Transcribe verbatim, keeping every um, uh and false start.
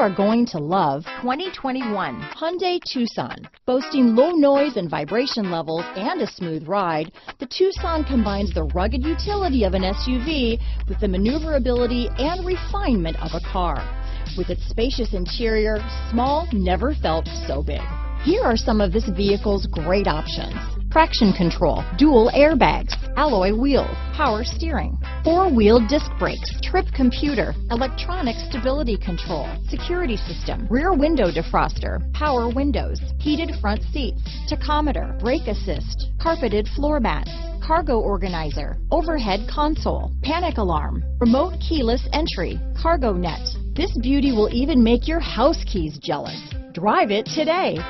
are going to love twenty twenty-one Hyundai Tucson. Boasting low noise and vibration levels and a smooth ride, the Tucson combines the rugged utility of an S U V with the maneuverability and refinement of a car. With its spacious interior, small never felt so big. Here are some of this vehicle's great options: traction control, dual airbags, alloy wheels, power steering, four-wheel disc brakes, trip computer, electronic stability control, security system, rear window defroster, power windows, heated front seats, tachometer, brake assist, carpeted floor mats, cargo organizer, overhead console, panic alarm, remote keyless entry, cargo net. This beauty will even make your house keys jealous. Drive it today.